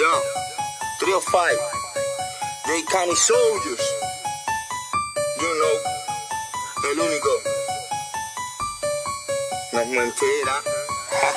Yo, 305, Dade County Soldiers. You know, el único. No es mentira.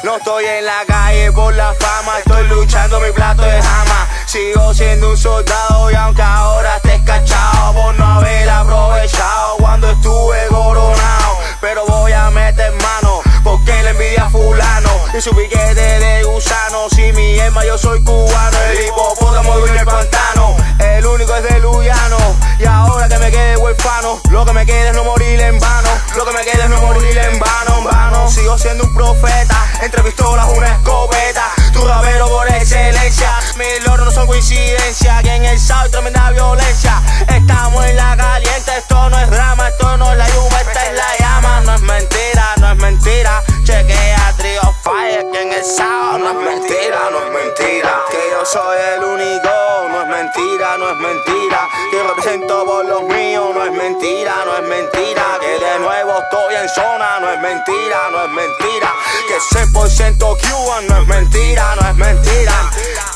No estoy en la calle por la fama, estoy luchando mi plato de jama. Sigo siendo un soldado y aunque ahora estés cachao por no haber aprovechado cuando estuve coronado. Pero voy a meter mano porque le envidia a fulano y su piquete de gusano. Si mi herma yo soy cubano, el hipopótamo dueño el pantano, el único es de Luyano. Y ahora que me quede huérfano, lo que me queda es no morir en vano, lo que me queda es no morir en vano, en vano. Sigo siendo un profeta, entre pistolas una escopeta, tu rapero por excelencia. Mis logros no son coincidencia, que en el sábado hay tremenda violencia. Estamos en la caliente, esto no es drama, esto no es la lluvia, esta es la llama. No es mentira, no es mentira, chequea Trio Fire, que en el sábado no es mentira, no es mentira. Que yo soy el único, no es mentira, no es mentira. Que yo represento por los míos, no es mentira, no es mentira. Que de nuevo estoy en zona, no es mentira, no es mentira. Que 100% Cuban, no es mentira, no es mentira.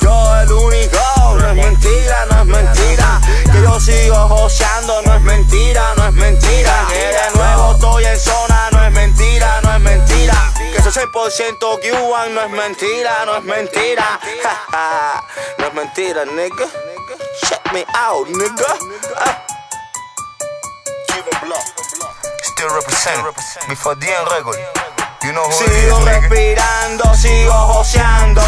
Yo el único, no es mentira, no es mentira. Que yo sigo joseando, no es mentira, no es mentira. Que de nuevo estoy en zona, no es mentira, no es mentira. Que soy 100% Cuban, no es mentira, no es mentira. No es mentira, nigga. Check me out, nigga. Still represent, before DN Record. You know who sigo it is, respirando, nigga. Sigo joseando.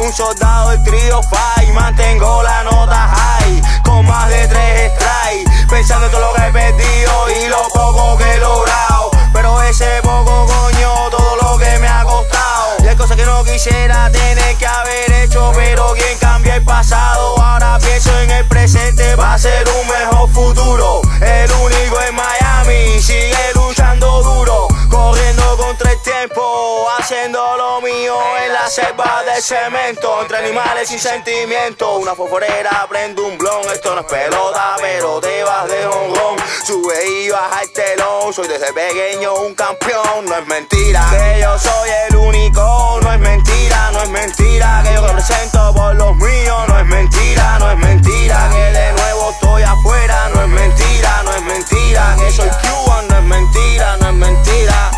Un soldado del Trio Fire, mantengo la nota high, con más de 3 strikes, pensando en todo lo que he perdido y lo poco que he logrado. Pero ese poco, coño, todo lo que me ha costado. Y hay cosas que no quisiera tener que haber hecho, pero quien cambia el pasado, ahora pienso en el presente, va a ser un mejor futuro. El único en Miami, sigue luchando duro, corriendo contra el tiempo, haciendo lo mío en la selva de cemento, entre animales sin sentimiento. Una fosforera prende un blon, esto no es pelota, pero te vas de honrón. Sube y baja el telón, soy desde pequeño un campeón. No es mentira, que yo soy el único, no es mentira, no es mentira. Que yo represento por los míos, no es mentira, no es mentira. Que de nuevo estoy afuera, no es mentira, no es mentira. Que soy Cuban, no es mentira, no es mentira.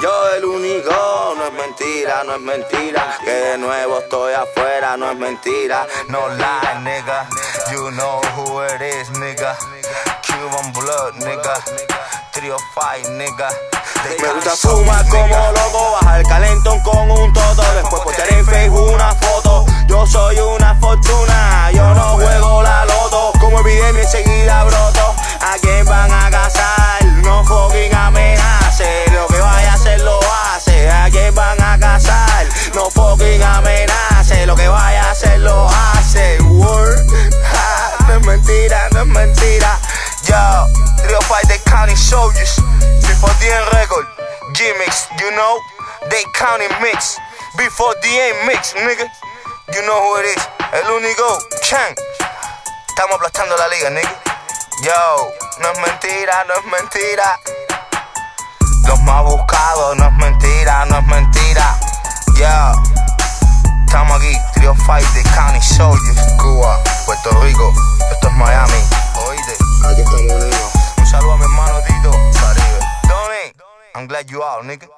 Yo el único, no es mentira, no es mentira. Que de nuevo estoy afuera, no es mentira. No lie, nigga, you know who it is, nigga. Cuban blood, nigga, Trio Fire, nigga. Me gusta fumar como loco, bajar el calentón con un toto, después postear en Facebook una foto. Yo soy una fortuna, yo no juego la loto, como epidemia enseguida broto. ¿A quién van a casar? No fucking amenaces, lo que vaya a hacer lo hace. ¿A quién van a casar? No fucking amenaces, lo que vaya a hacer lo hace. Word, ja, no es mentira, no es mentira. Yo, Trio Fire, Dade County Soldiers, before DN Record, G-Mix, you know, Dade County Mix, before DN Mix, nigga, you know who it is, el único, Chan, estamos aplastando la liga, nigga. Yo, no es mentira, no es mentira, los más buscados, no es mentira, no es mentira. Yo, estamos aquí, Trio Fire, Dade County Soldiers, Cuba, Puerto Rico, esto es Miami, oíste. Aquí estamos unidos. Un saludo a mi hermano Tito Caribe. Donnie, I'm glad you out, nigga.